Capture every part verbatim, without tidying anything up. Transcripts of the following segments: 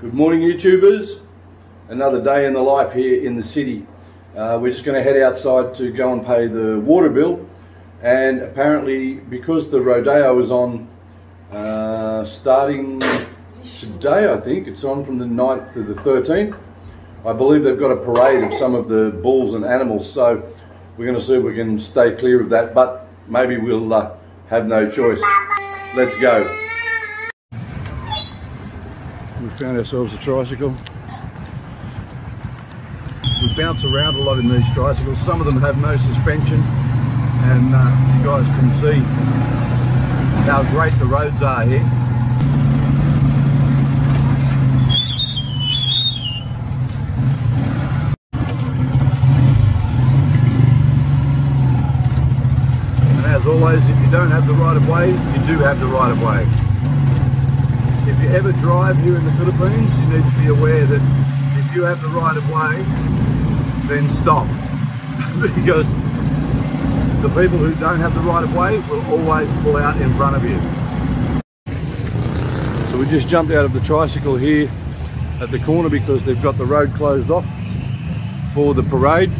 Good morning, YouTubers. Another day in the life here in the city. Uh, we're just going to head outside to go and pay the water bill. And apparently, because the Rodeo is on uh, starting today, I think, it's on from the ninth to the thirteenth. I believe they've got a parade of some of the bulls and animals. So we're going to see if we can stay clear of that, but maybe we'll uh, have no choice. Let's go. We found ourselves a tricycle. We bounce around a lot in these tricycles. Some of them have no suspension, and uh, you guys can see how great the roads are here. And as always, if you don't have the right of way, you do have the right of way. If you ever drive here in the Philippines, you need to be aware that if you have the right of way, then stop. Because the people who don't have the right of way will always pull out in front of you. So we just jumped out of the tricycle here at the corner because they've got the road closed off for the parade,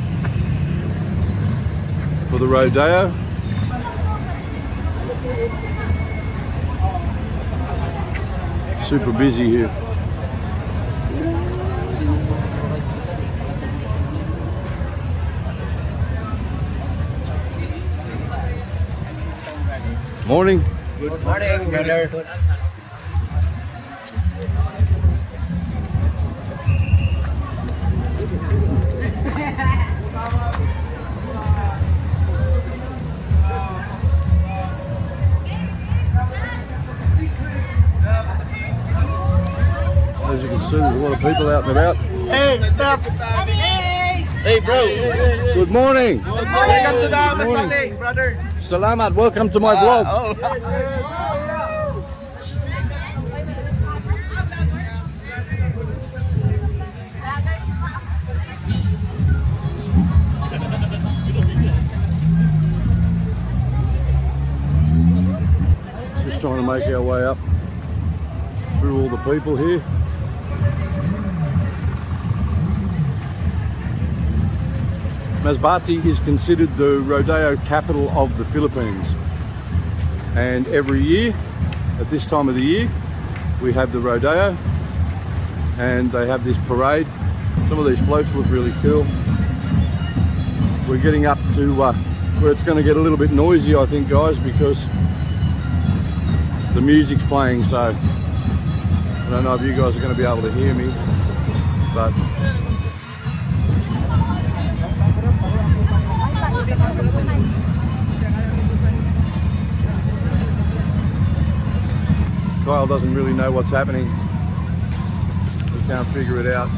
for the Rodeo. Super busy here. Morning. Good morning, brother. As you can see, there's a lot of people out and about. Hey, stop. Hey, bro. Good morning. Good morning. Welcome to the Masbate, brother. Salamat. Welcome to my uh, vlog. Oh. Just trying to make our way up through all the people here. Masbate is considered the Rodeo capital of the Philippines, and every year at this time of the year we have the Rodeo and they have this parade. Some of these floats look really cool. We're getting up to uh, where it's going to get a little bit noisy, I think, guys, because the music's playing, so I don't know if you guys are going to be able to hear me, but Kyle doesn't really know what's happening. We can't figure it out.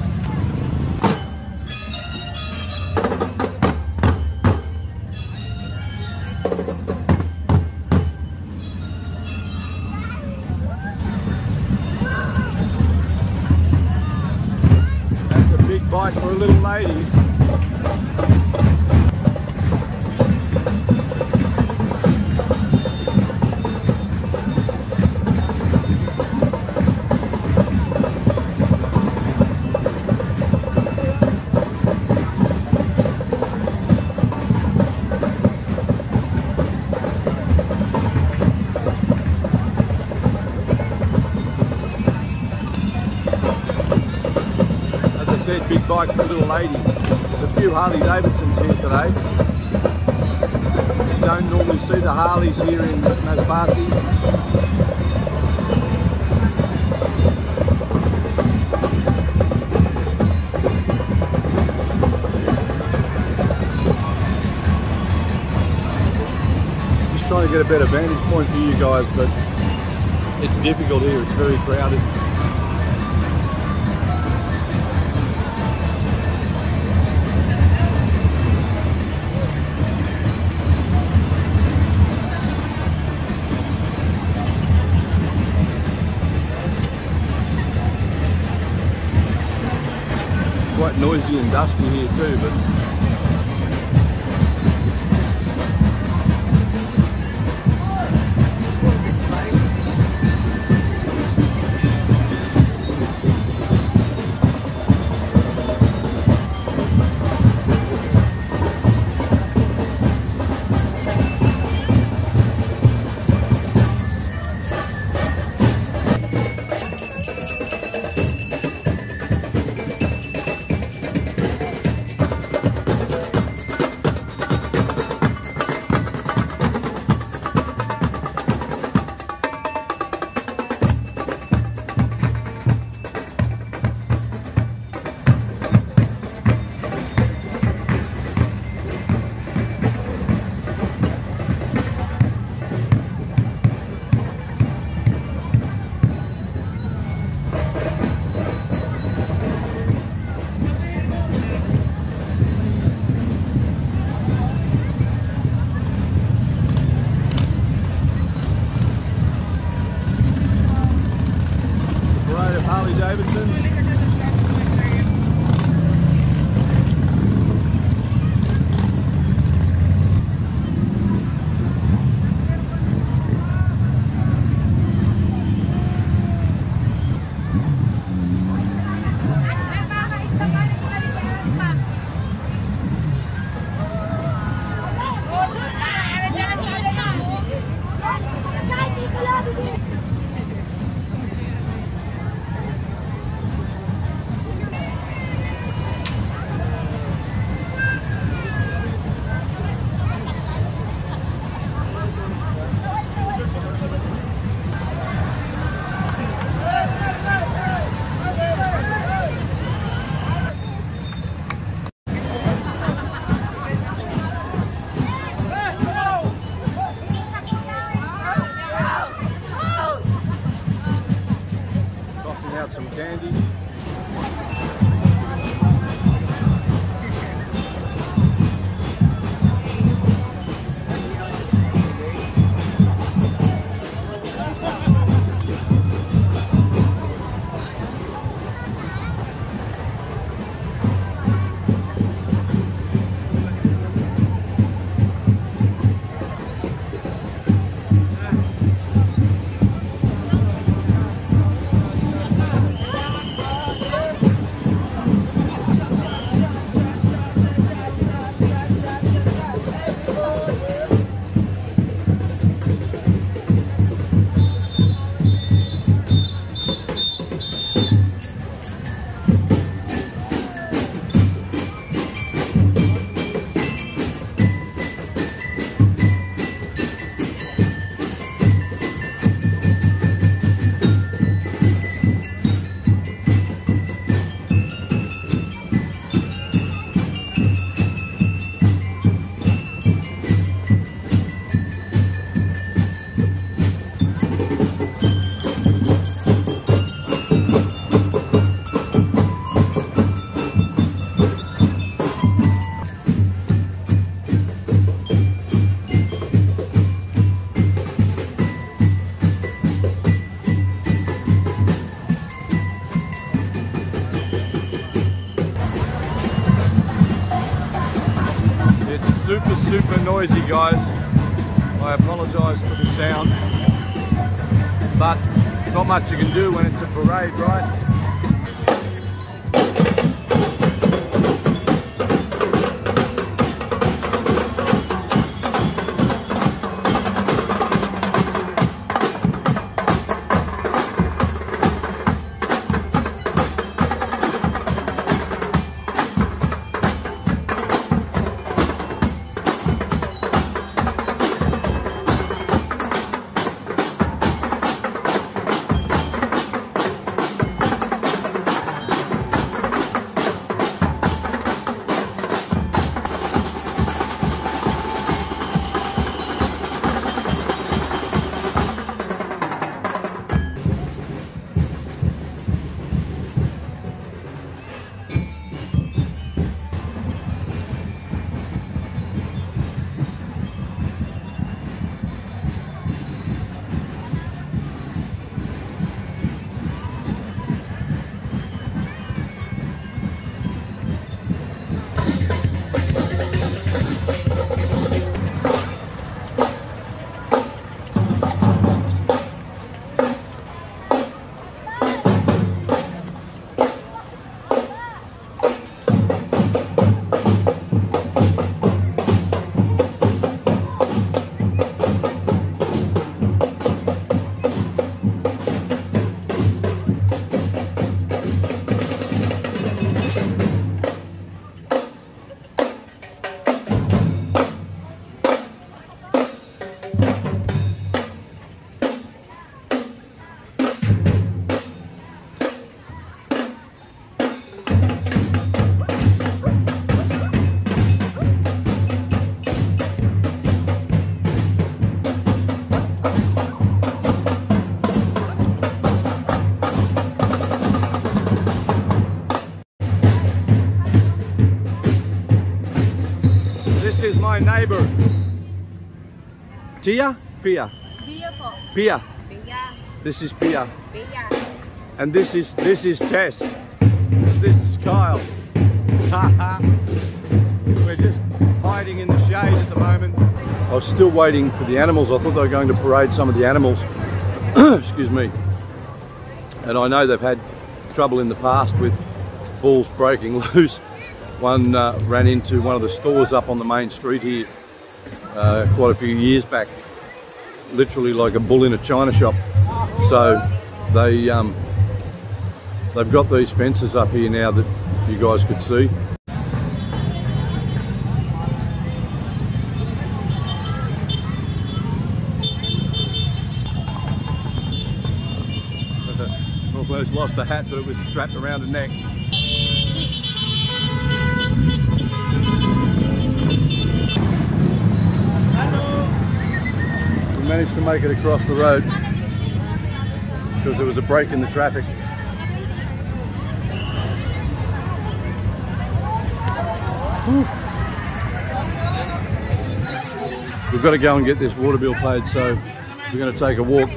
That's a big bike for a little lady. Big bike for a little lady. There's a few Harley Davidsons here today. You don't normally see the Harleys here in Masbati. Just trying to get a better vantage point for you guys, but it's difficult here. It's very crowded. Quite noisy and dusty here too, but Harley Davidson. Super, super noisy, guys. I apologise for the sound, but not much you can do when it's a parade, right? This is my neighbour. Tia? Pia? Pia po. Pia. Pia. This is Pia. Pia. And this is this is Tess. This is Kyle. We're just hiding in the shade at the moment. I was still waiting for the animals. I thought they were going to parade some of the animals. Excuse me. And I know they've had trouble in the past with bulls breaking loose. One uh, ran into one of the stores up on the main street here uh, quite a few years back, literally like a bull in a china shop. So they um, they've got these fences up here now that you guys could see. Almost lost the hat, but it was strapped around the neck. We managed to make it across the road because there was a break in the traffic. Whew. We've got to go and get this water bill paid, so we're going to take a walk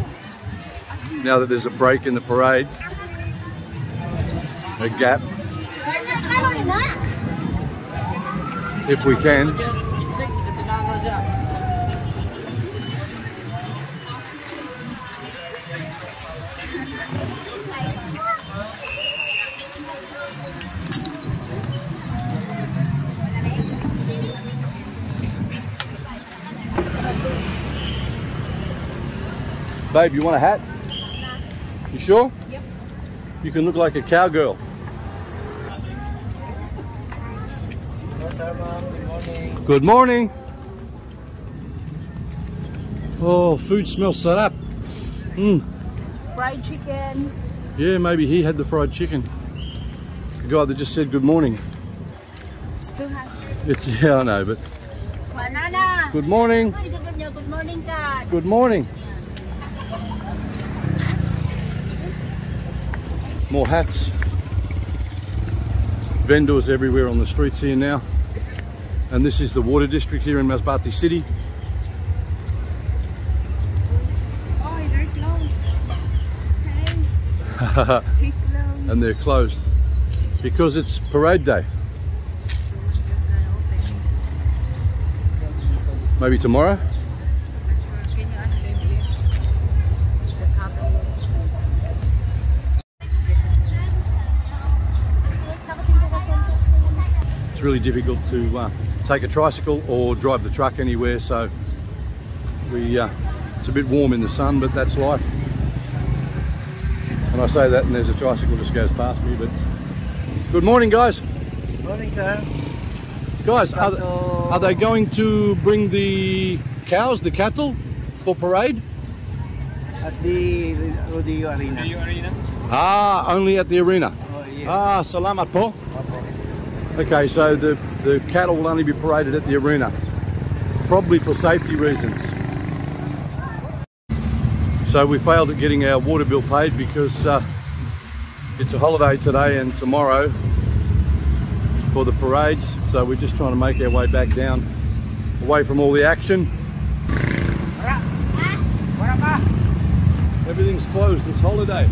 now that there's a break in the parade. A gap. If we can. Babe, you want a hat? You sure? Yep. You can look like a cowgirl. Good morning. Oh, food smells set up. Mm. Fried chicken. Yeah, maybe he had the fried chicken. The guy that just said good morning. Still hungry. It's, yeah, I know, but. Banana. Good morning. Good morning, sir. Good morning. More hats. Vendors everywhere on the streets here now. And this is the water district here in Masbati City. Oh, they're closed. Okay. They're closed. And they're closed because it's parade day. Maybe tomorrow? Really difficult to uh, take a tricycle or drive the truck anywhere, so we uh, it's a bit warm in the sun, but that's life. And I say that and there's a tricycle just goes past me. But good morning, guys. Good morning, sir. Guys, are, th are they going to bring the cows, the cattle, for parade? At the Rodeo arena. arena. Ah, only at the arena. Oh, yeah. Ah, salamat po. Okay, so the, the cattle will only be paraded at the arena, probably for safety reasons. So we failed at getting our water bill paid because uh, it's a holiday today and tomorrow for the parades. So we're just trying to make our way back down, away from all the action. Everything's closed, it's holiday.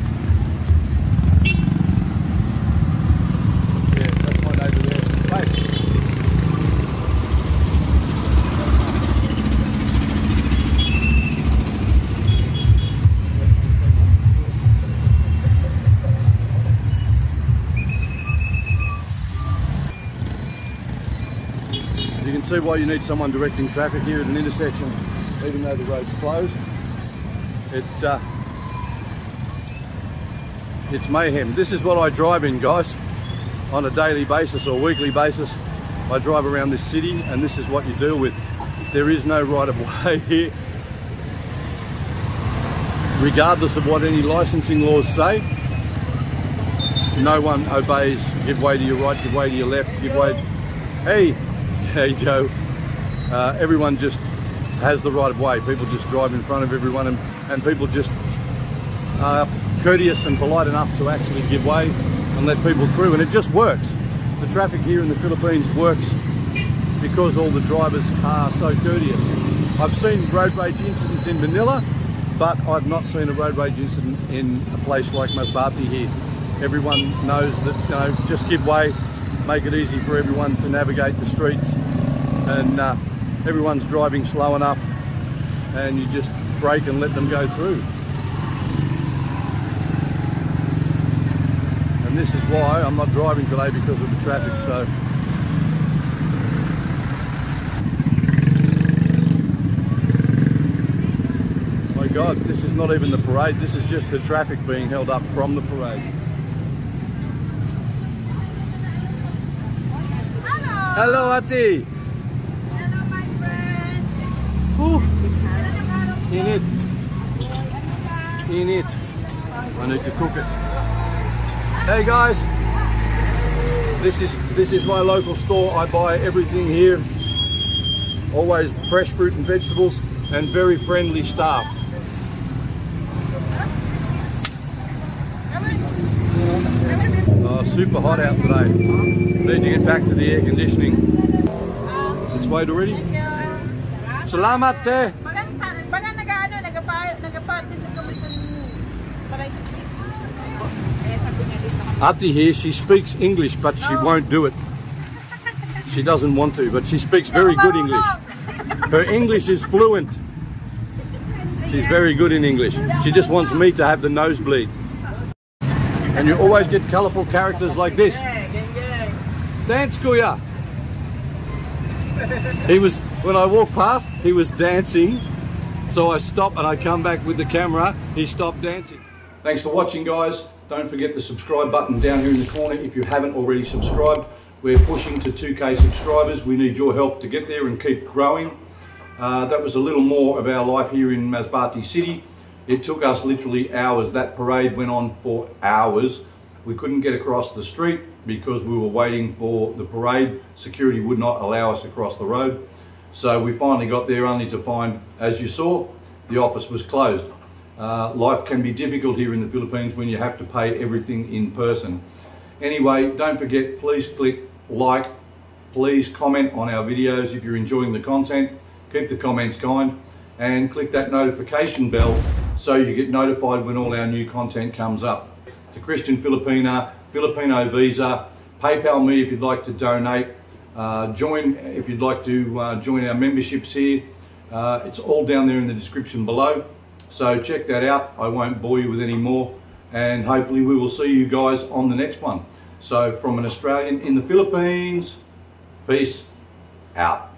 See why you need someone directing traffic here at an intersection, even though the road's closed. It, uh, it's mayhem. This is what I drive in, guys, on a daily basis or weekly basis. I drive around this city and this is what you deal with. There is no right of way here, regardless of what any licensing laws say. No one obeys. Give way to your right, give way to your left, give way. Hey. Hey Joe, uh, everyone just has the right of way. People just drive in front of everyone, and, and people just are courteous and polite enough to actually give way and let people through, and it just works. The traffic here in the Philippines works because all the drivers are so courteous. I've seen road rage incidents in Manila, but I've not seen a road rage incident in a place like Masbate here. Everyone knows that, you know, just give way, make it easy for everyone to navigate the streets, and uh, everyone's driving slow enough, and you just brake and let them go through. And this is why I'm not driving today, because of the traffic. So my God, this is not even the parade, this is just the traffic being held up from the parade. Hello, Hello Ati! Hello my friend! Ooh. In it! In it! I need to cook it. Hey guys, this is this is my local store. I buy everything here, always fresh fruit and vegetables, and very friendly staff. Oh, super hot out today. Need to get back to the air conditioning. It's wide already. Salamat te. Ati here, she speaks English, but she won't do it. She doesn't want to, but she speaks very good English. Her English is fluent. She's very good in English. She just wants me to have the nosebleed. And you always get colourful characters like this. Dance, Kuya. He was, when I walked past, he was dancing. So I stopped and I come back with the camera. He stopped dancing. Thanks for watching, guys. Don't forget the subscribe button down here in the corner if you haven't already subscribed. We're pushing to two K subscribers. We need your help to get there and keep growing. Uh, that was a little more of our life here in Masbati City. It took us literally hours. That parade went on for hours. We couldn't get across the street because we were waiting for the parade. Security would not allow us across the road. So we finally got there, only to find, as you saw, the office was closed. Uh, life can be difficult here in the Philippines when you have to pay everything in person. Anyway, don't forget, please click like, please comment on our videos if you're enjoying the content, keep the comments kind, and click that notification bell so you get notified when all our new content comes up. To Christian Filipina, Filipino Visa, PayPal me if you'd like to donate, uh, join if you'd like to uh, join our memberships here. Uh, it's all down there in the description below. So check that out. I won't bore you with any more, and hopefully we will see you guys on the next one. So from an Australian in the Philippines, peace out.